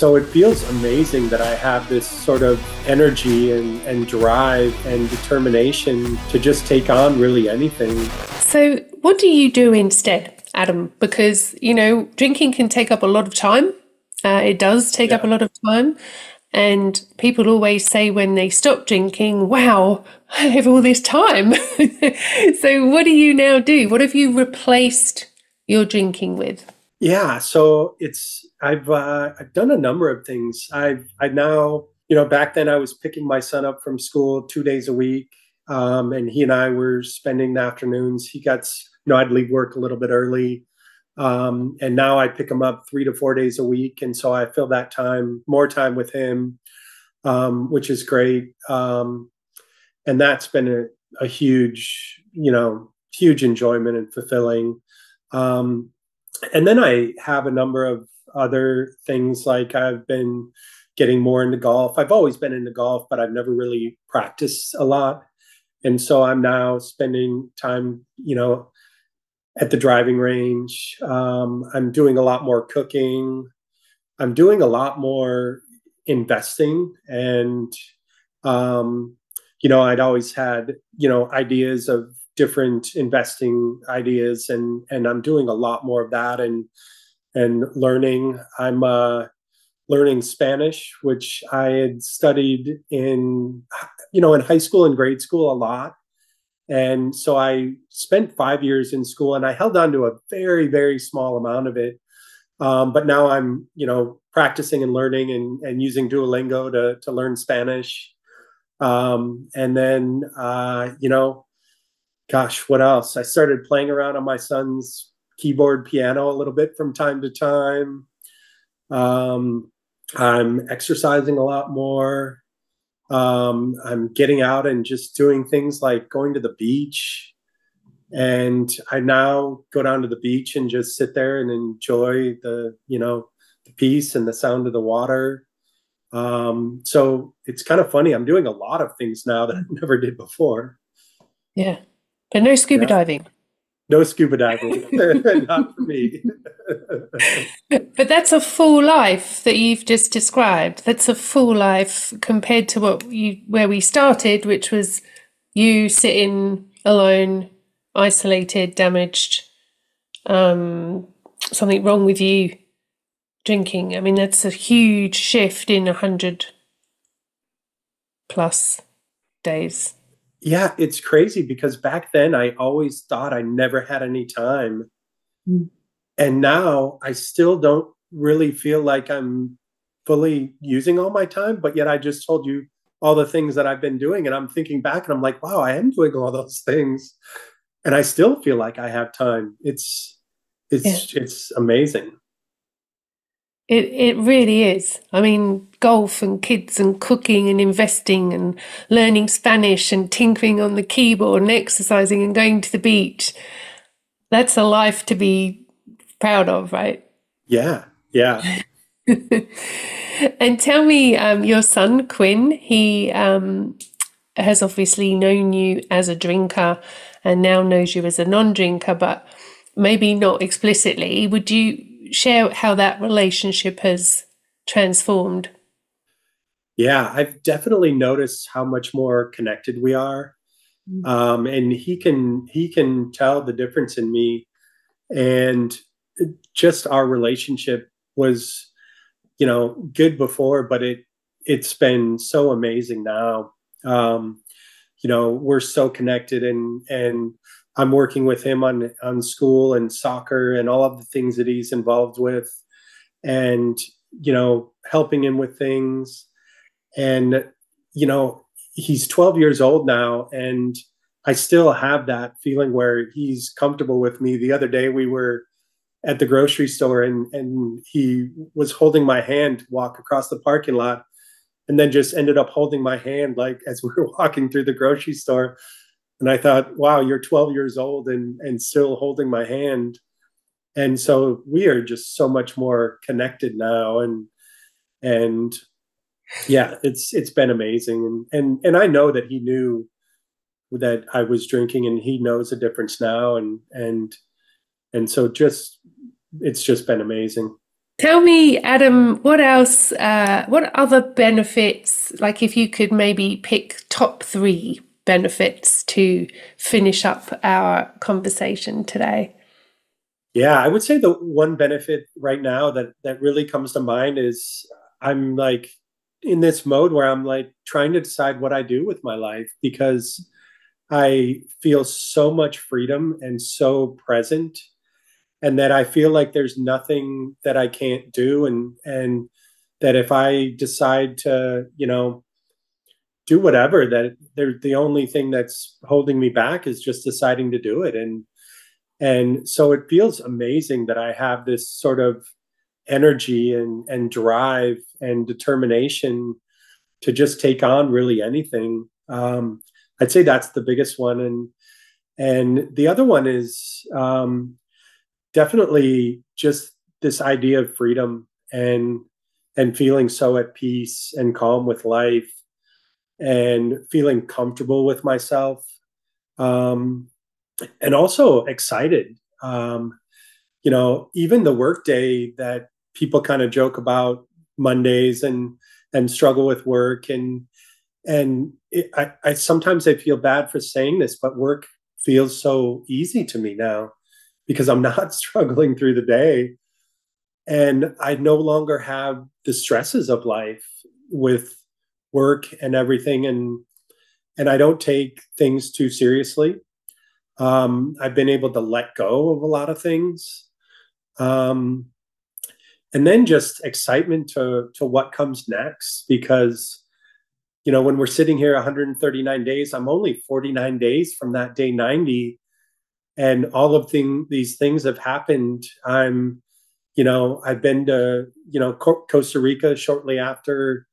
So it feels amazing that I have this sort of energy and drive and determination to just take on really anything. So what do you do instead, Adam? Because, you know, drinking can take up a lot of time. It does take up a lot of time. And people always say when they stop drinking, wow, I have all this time. So what do you now do? What have you replaced your drinking with? Yeah, so I've done a number of things. I now, you know, back then I was picking my son up from school 2 days a week, and he and I were spending the afternoons. He got, you know, I'd leave work a little bit early, and now I pick him up 3 to 4 days a week, and so I fill that time, more time with him, which is great, and that's been a huge, you know, huge enjoyment and fulfilling. And then I have a number of other things, like I've been getting more into golf. I've always been into golf, but I've never really practiced a lot. And so I'm now spending time, you know, at the driving range. I'm doing a lot more cooking. I'm doing a lot more investing. And, you know, I'd always had, you know, ideas of different investing ideas, and I'm doing a lot more of that and learning. I'm learning Spanish, which I had studied in, you know, in high school and grade school a lot. And so I spent 5 years in school and I held on to a very, very small amount of it. But now I'm, you know, practicing and learning and using Duolingo to learn Spanish. And then, you know, gosh, what else? I started playing around on my son's keyboard piano a little bit from time to time. I'm exercising a lot more. I'm getting out and just doing things like going to the beach. And I now go down to the beach and just sit there and enjoy the, you know, the peace and the sound of the water. So it's kind of funny. I'm doing a lot of things now that I never did before. Yeah. But no scuba diving. No scuba diving. Not for me. But that's a full life that you've just described. That's a full life compared to where we started, which was you sitting alone, isolated, damaged, something wrong with you, drinking. I mean, that's a huge shift in 100+ days. Yeah, it's crazy because back then I always thought I never had any time. And now I still don't really feel like I'm fully using all my time. But yet I just told you all the things that I've been doing. And I'm thinking back and I'm like, wow, I am doing all those things. And I still feel like I have time. It's amazing. It really is. I mean, golf and kids and cooking and investing and learning Spanish and tinkering on the keyboard and exercising and going to the beach. That's a life to be proud of, right? Yeah, yeah. And tell me, your son, Quinn, he has obviously known you as a drinker and now knows you as a non-drinker, but maybe not explicitly. Would you share how that relationship has transformed? Yeah, I've definitely noticed how much more connected we are. And he can tell the difference in me. And just our relationship was, you know, good before, but it's been so amazing now. You know, we're so connected and I'm working with him on school and soccer and all of the things that he's involved with and, you know, helping him with things. And, you know, he's 12 years old now and I still have that feeling where he's comfortable with me. The other day we were at the grocery store and he was holding my hand to walk across the parking lot and then just ended up holding my hand like as we were walking through the grocery store. And I thought, wow, you're 12 years old and still holding my hand. And so we are just so much more connected now. And yeah, it's been amazing. And I know that he knew that I was drinking and he knows the difference now. And so it's just been amazing. Tell me, Adam, what else, what other benefits, like if you could maybe pick top three benefits to finish up our conversation today? Yeah, I would say the one benefit right now that really comes to mind is I'm like in this mode where I'm like trying to decide what I do with my life, because I feel so much freedom and so present, and that I feel like there's nothing that I can't do. And that if I decide to, do whatever, that the only thing that's holding me back is just deciding to do it. And so it feels amazing that I have this sort of energy and drive and determination to just take on really anything. I'd say that's the biggest one. And the other one is, definitely just this idea of freedom and feeling so at peace and calm with life and feeling comfortable with myself. And also excited. Even the workday that people kind of joke about Mondays and struggle with work. And I sometimes I feel bad for saying this, but work feels so easy to me now, because I'm not struggling through the day, and I no longer have the stresses of life with work and everything. And I don't take things too seriously. I've been able to let go of a lot of things. And then just excitement to what comes next, because, when we're sitting here 139 days, I'm only 49 days from that day 90. And all of these things have happened. I've been to, Costa Rica shortly after,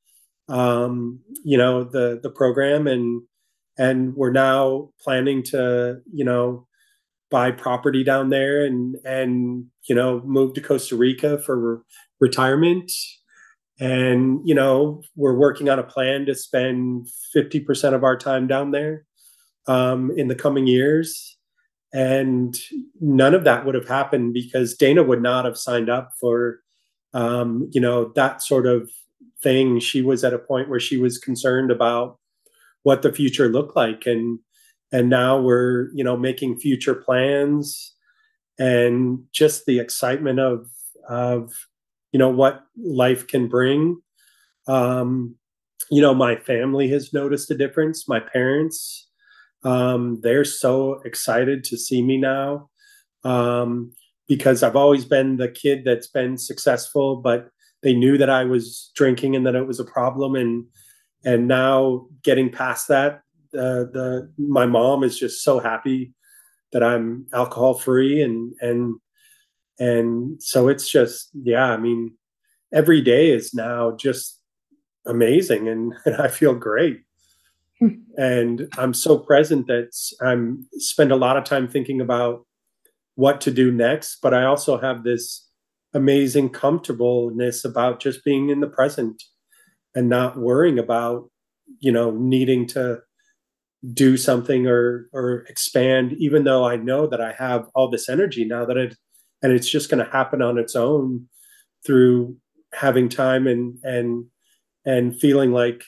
the program, and we're now planning to, buy property down there and move to Costa Rica for retirement. And, we're working on a plan to spend 50% of our time down there, in the coming years. And none of that would have happened because Dana would not have signed up for, that sort of thing. She was at a point where she was concerned about what the future looked like. And now we're, making future plans, and just the excitement of what life can bring. My family has noticed a difference. My parents, they're so excited to see me now, because I've always been the kid that's been successful, but they knew that I was drinking and that it was a problem. And now getting past that, my mom is just so happy that I'm alcohol free. And so it's just, every day is now just amazing, and I feel great. And I'm so present that I'm spend a lot of time thinking about what to do next, but I also have this amazing comfortableness about just being in the present and not worrying about, needing to do something or expand, even though I know that I have all this energy now and it's just going to happen on its own through having time and feeling like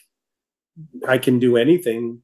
I can do anything